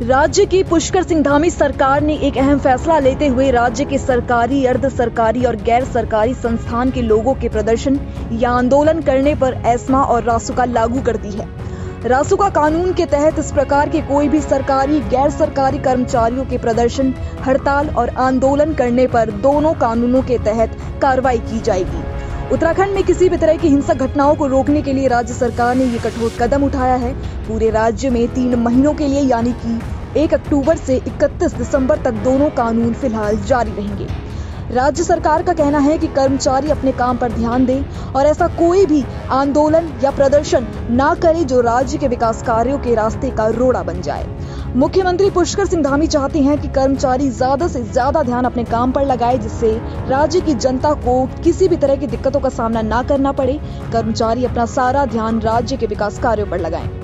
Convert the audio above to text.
राज्य की पुष्कर सिंह धामी सरकार ने एक अहम फैसला लेते हुए राज्य के सरकारी, अर्ध सरकारी और गैर सरकारी संस्थान के लोगों के प्रदर्शन या आंदोलन करने पर एस्मा और रासुका लागू कर दी है। रासुका कानून के तहत इस प्रकार के कोई भी सरकारी, गैर सरकारी कर्मचारियों के प्रदर्शन, हड़ताल और आंदोलन करने पर दोनों कानूनों के तहत कार्रवाई की जाएगी। उत्तराखंड में किसी भी तरह की हिंसक घटनाओं को रोकने के लिए राज्य सरकार ने ये कठोर कदम उठाया है। पूरे राज्य में 3 महीनों के लिए यानी कि 1 अक्टूबर से 31 दिसंबर तक दोनों कानून फिलहाल जारी रहेंगे। राज्य सरकार का कहना है कि कर्मचारी अपने काम पर ध्यान दें और ऐसा कोई भी आंदोलन या प्रदर्शन ना करे जो राज्य के विकास कार्यों के रास्ते का रोड़ा बन जाए। मुख्यमंत्री पुष्कर सिंह धामी चाहते हैं कि कर्मचारी ज्यादा से ज्यादा ध्यान अपने काम पर लगाए, जिससे राज्य की जनता को किसी भी तरह की दिक्कतों का सामना ना करना पड़े। कर्मचारी अपना सारा ध्यान राज्य के विकास कार्यों पर लगाएं।